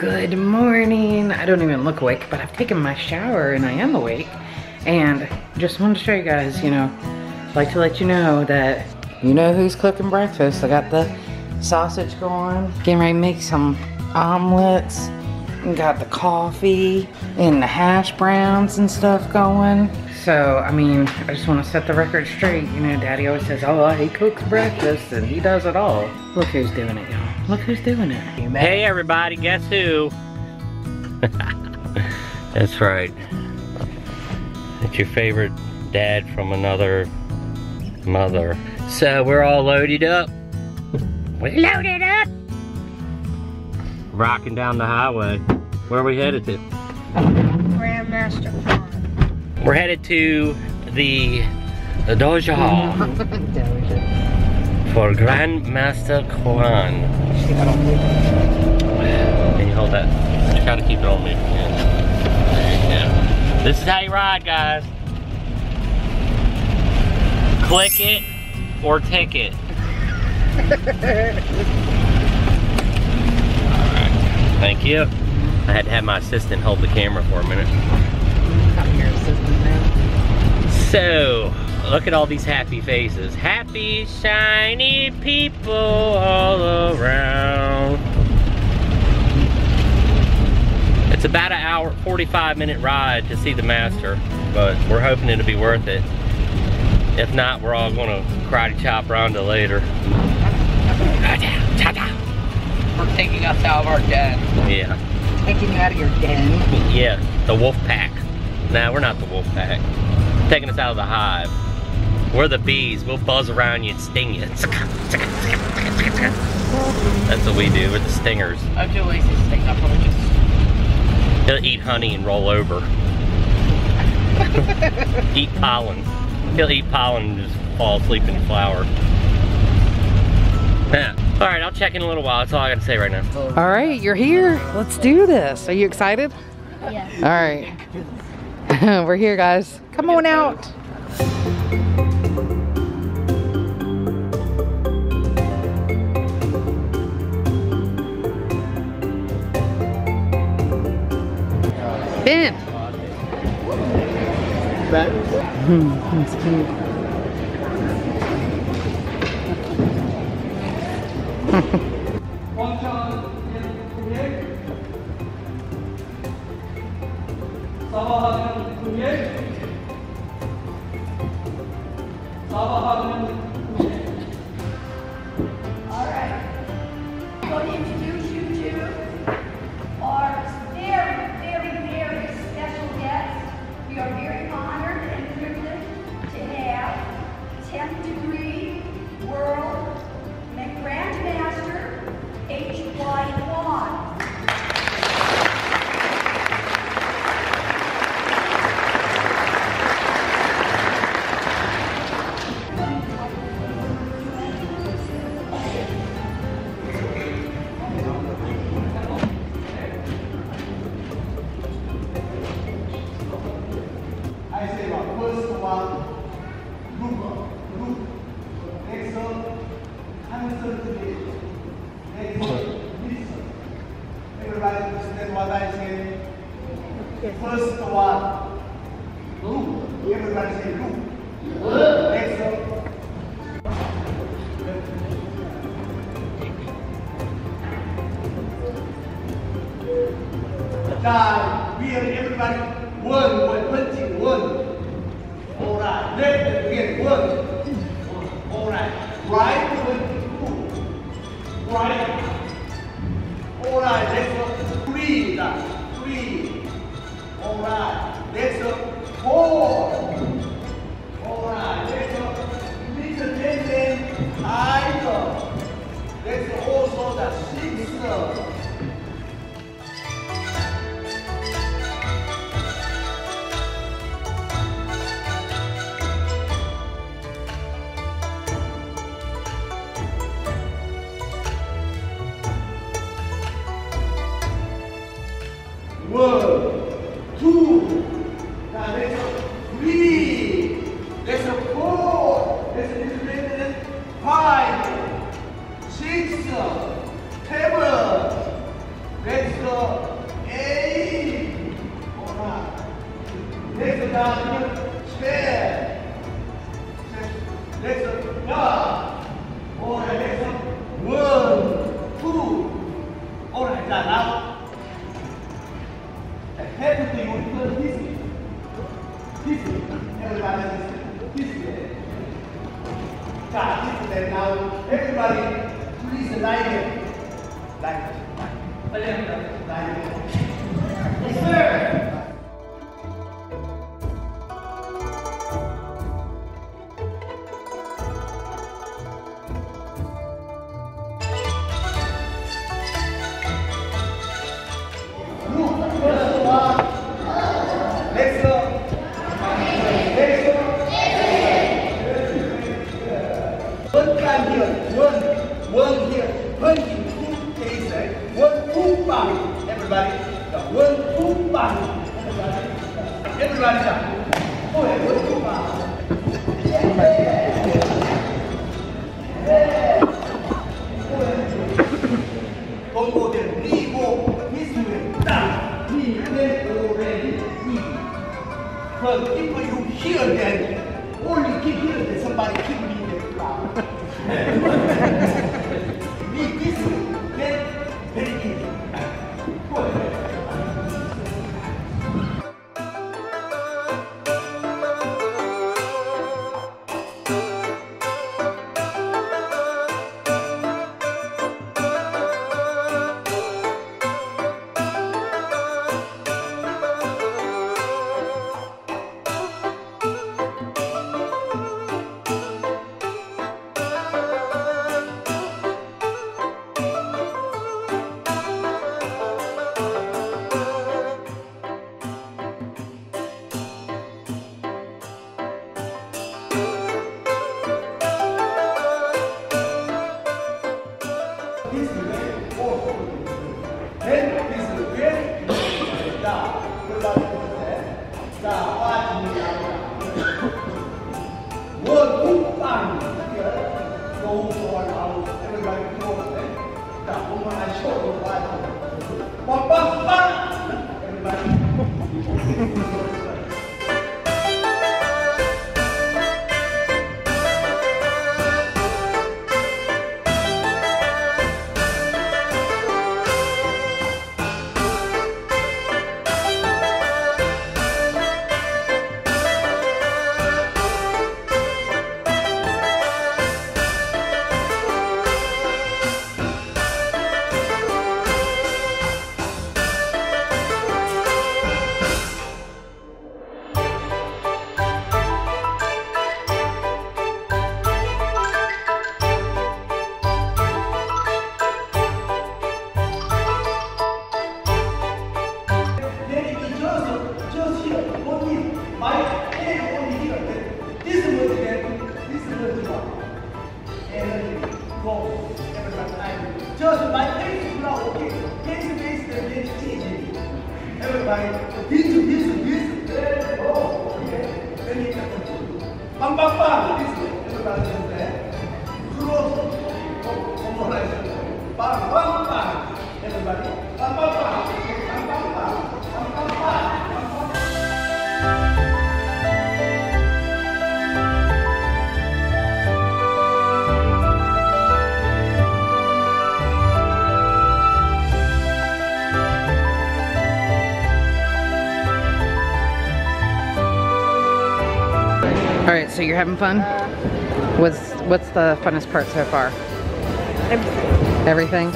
Good morning. I don't even look awake, but I've taken my shower and I am awake. And just wanted to show you guys, you know, I'd like to let you know that you know who's cooking breakfast. I got the sausage going, getting ready to make some omelets, and got the coffee and the hash browns and stuff going. So, I mean, I just want to set the record straight. You know, Daddy always says, oh, he cooks breakfast, and he does it all. Look who's doing it, y'all. Look who's doing it. Hey, everybody, guess who? That's right. It's your favorite dad from another mother. So, we're all loaded up. We're loaded up! Rocking down the highway. Where are we headed to? Grandmaster Kwon. We're headed to the Doja Hall for Grandmaster Kwon. Can you hold that? You gotta keep it on me. Yeah. There you go. This is how you ride, guys. Click it or tick it. Alright. Thank you. I had to have my assistant hold the camera for a minute. So, look at all these happy faces. Happy, shiny people all around. It's about an hour, 45-minute ride to see the master, but we're hoping it'll be worth it. If not, we're all gonna karate chop Rhonda later. We're taking us out of our den. Yeah. Taking you out of your den? Yeah, the wolf pack. Nah, we're not the wolf pack. Taking us out of the hive. We're the bees. We'll buzz around you and sting you. That's what we do. We're the stingers. I'm too lazy to sting. I'll probably just... He'll eat honey and roll over. Eat pollen. He'll eat pollen and just fall asleep in the flower. Alright, I'll check in a little while. That's all I gotta say right now. Alright, you're here. Let's do this. Are you excited? Yeah. Alright. We're here, guys. Come on out. Ben. Ben? That's cute. Five, six, seven, eight, Alright, so you're having fun? What's the funnest part so far? Everything?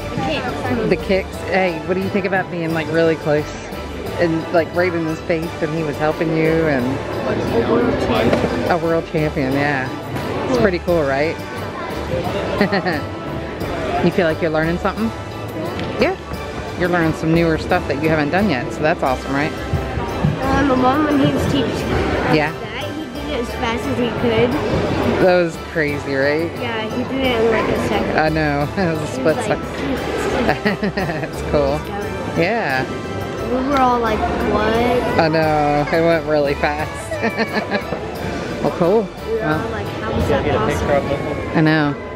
The kicks. Hey, what do you think about being like really close and like right in his face and he was helping you and like a world champion, yeah. It's pretty cool, right? You feel like you're learning something? Yeah. You're learning some newer stuff that you haven't done yet, so that's awesome, right? My mom when he was teaching. Yeah. As fast as we could. That was crazy, right? Yeah, he did it in like a second. I know, it was a split second. That's cool. Yeah. We were all like, what? I know, it went really fast. Well, cool. We were all like, how was that possible? I know.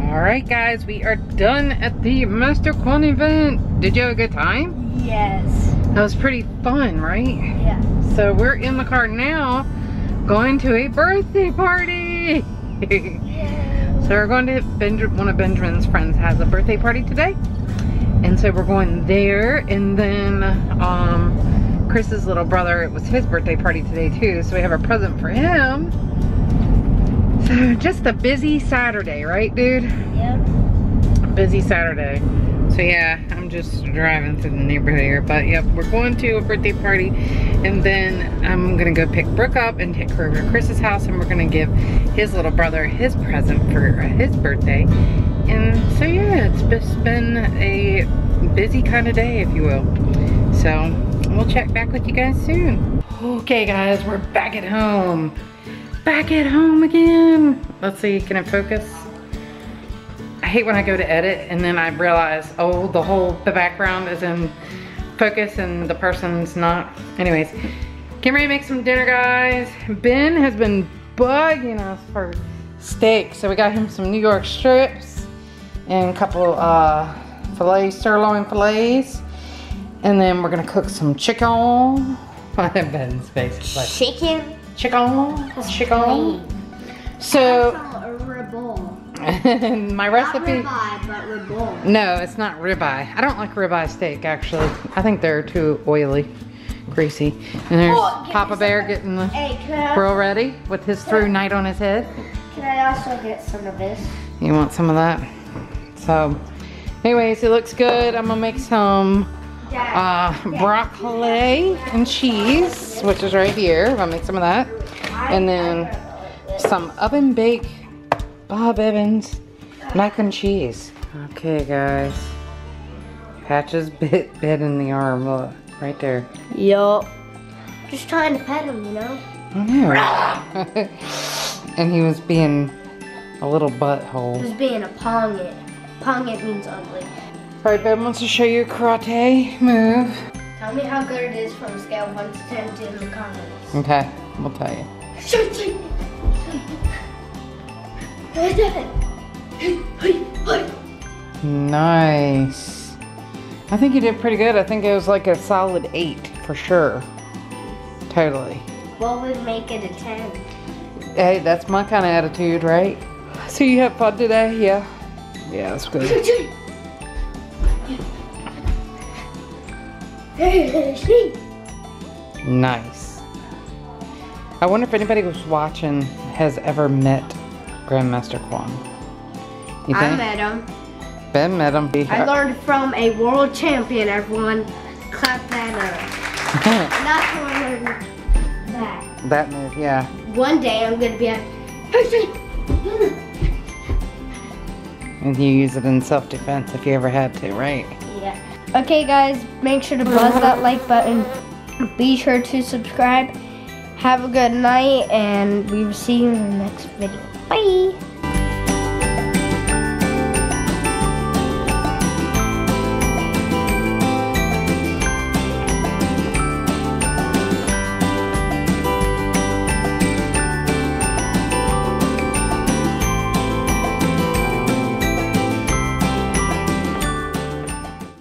Alright guys, we are done at the Master Kwon event. Did you have a good time? Yes. That was pretty fun, right? Yeah. So we're in the car now, going to a birthday party. Yeah. So we're going to one of Benjamin's friends has a birthday party today. And so we're going there, and then Chris's little brother, it was his birthday party today too, so we have a present for him. So just a busy Saturday, right dude? Yep. A busy Saturday. So yeah, I'm just driving through the neighborhood here, but yep, we're going to a birthday party, and then I'm gonna go pick Brooke up and take her over to Chris's house, and we're gonna give his little brother his present for his birthday. And so yeah, it's just been a busy kind of day, if you will. So we'll check back with you guys soon. Okay guys, we're back at home. Back at home again. Let's see, can it focus? I hate when I go to edit and then I realize, oh, the background is in focus and the person's not. Anyways, getting ready to make some dinner, guys. Ben has been bugging us for steak, so we got him some New York strips and a couple sirloin fillets, and then we're gonna cook some chicken. Ben's face. Chicken. Chicken. So ribeye. My recipe. Not ribeye, but ribeye. No, it's not ribeye. I don't like ribeye steak actually. I think they're too oily, greasy. And there's Papa Bear getting the grill ready with his through night on his head. Can I also get some of this? You want some of that? So, anyways, it looks good. I'm gonna make some. Broccoli and cheese, which is right here. I'm gonna make some of that, and then some oven baked Bob Evans mac and cheese. Okay guys, Patches bit Ben in the arm, look, right there. Yup. Just trying to pet him, you know? I know. And he was being a little butthole. He was being a pongit. Pongit means ugly. Alright, Ben wants to show you a karate move. Tell me how good it is from scale 1 to 10 to the comments. Okay, we'll tell you. Nice. I think you did pretty good. I think it was like a solid 8 for sure. Totally. What would make it a 10? Hey, that's my kind of attitude, right? So you had fun today? Yeah. Yeah, that's good. Nice. I wonder if anybody who's watching has ever met Grandmaster Kwon. You think? I met him. Ben met him. I learned from a world champion, everyone. Clap that up. Not to learn that. That move, yeah. One day I'm going to be a and you use it in self-defense if you ever had to, right? Yeah. Okay, guys, make sure to buzz that like button. Be sure to subscribe. Have a good night, and we will see you in the next video. Bye!